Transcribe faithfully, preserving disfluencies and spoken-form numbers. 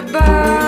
goodbye.